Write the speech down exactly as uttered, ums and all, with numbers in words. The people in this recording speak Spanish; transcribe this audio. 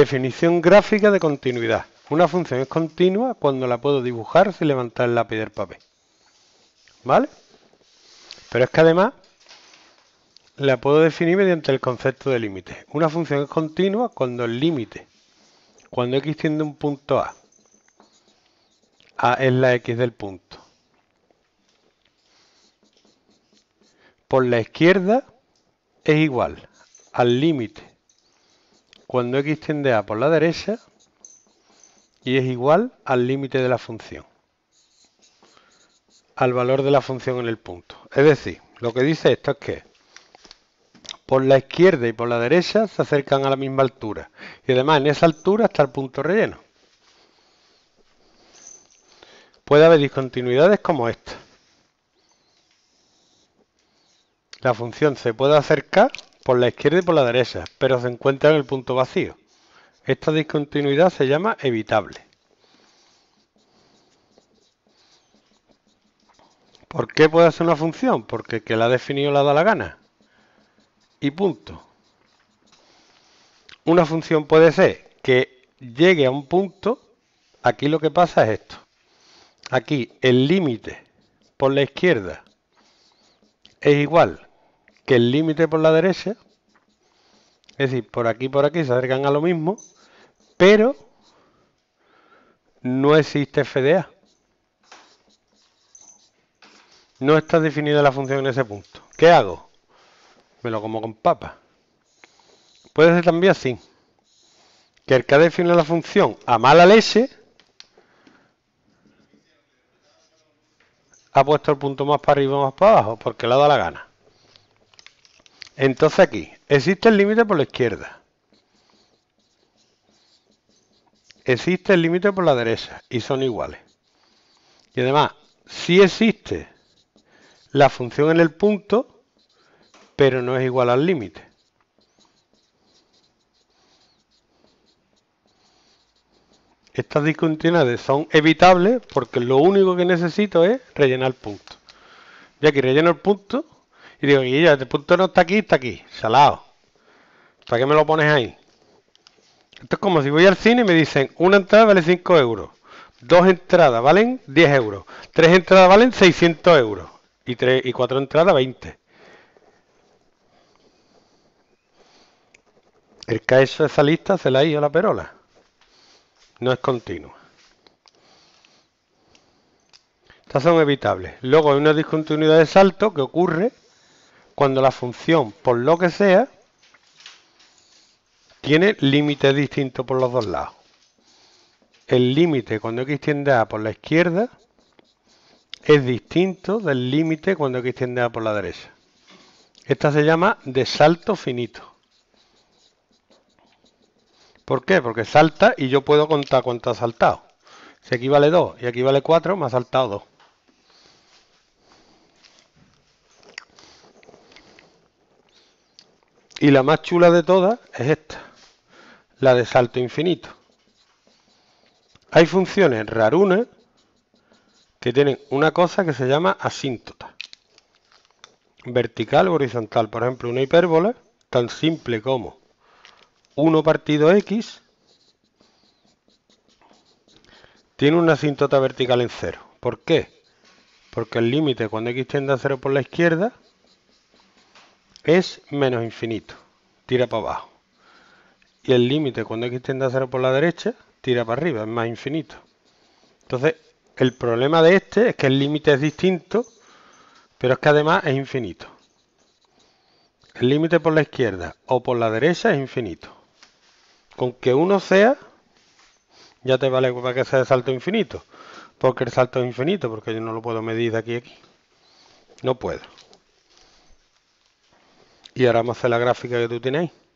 Definición gráfica de continuidad. Una función es continua cuando la puedo dibujar sin levantar el lápiz del papel. ¿Vale? Pero es que además la puedo definir mediante el concepto de límite. Una función es continua cuando el límite, cuando x tiende a un punto A, A es la x del punto, por la izquierda es igual al límite cuando x tiende a por la derecha y es igual al límite de la función, al valor de la función en el punto. Es decir, lo que dice esto es que por la izquierda y por la derecha se acercan a la misma altura y además en esa altura está el punto relleno. Puede haber discontinuidades como esta. La función se puede acercar por la izquierda y por la derecha, pero se encuentra en el punto vacío. Esta discontinuidad se llama evitable. ¿Por qué puede hacer una función? Porque el que la ha definido la da la gana. Y punto. Una función puede ser que llegue a un punto. Aquí lo que pasa es esto. Aquí el límite por la izquierda es igual que el límite por la derecha, es decir, por aquí y por aquí se acercan a lo mismo, pero no existe f de A. No está definida la función en ese punto. ¿Qué hago? Me lo como con papa. Puede ser también así, que el que define la función a mala leche ha puesto el punto más para arriba o más para abajo, porque le ha dado la gana. Entonces aquí existe el límite por la izquierda, existe el límite por la derecha y son iguales. Y además, sí existe la función en el punto, pero no es igual al límite. Estas discontinuidades son evitables porque lo único que necesito es rellenar el punto. Yo aquí relleno el punto y digo, y ya, este punto no está aquí, está aquí, salado. ¿Para qué me lo pones ahí? Esto es como si voy al cine y me dicen, una entrada vale cinco euros, dos entradas valen diez euros, tres entradas valen seiscientos euros y, tres, y cuatro entradas veinte. El que ha hecho esa lista se la ha ido a la perola. No es continua. Estas son evitables. Luego hay una discontinuidad de salto que ocurre cuando la función, por lo que sea, tiene límites distintos por los dos lados. El límite cuando x tiende a por la izquierda es distinto del límite cuando x tiende a por la derecha. Esta se llama de salto finito. ¿Por qué? Porque salta y yo puedo contar cuánto ha saltado. Si aquí vale dos y aquí vale cuatro, me ha saltado dos. Y la más chula de todas es esta, la de salto infinito. Hay funciones rarunas que tienen una cosa que se llama asíntota. Vertical o horizontal. Por ejemplo, una hipérbola tan simple como uno partido x tiene una asíntota vertical en cero. ¿Por qué? Porque el límite cuando x tiende a cero por la izquierda es menos infinito, tira para abajo. Y el límite cuando x tiende a cero por la derecha tira para arriba, es más infinito. Entonces, el problema de este es que el límite es distinto, pero es que además es infinito. El límite por la izquierda o por la derecha es infinito. Con que uno sea, ya te vale para que sea de salto infinito. Porque el salto es infinito, porque yo no lo puedo medir de aquí a aquí. No puedo. Y ahora vamos a hacer la gráfica que tú tienes ahí.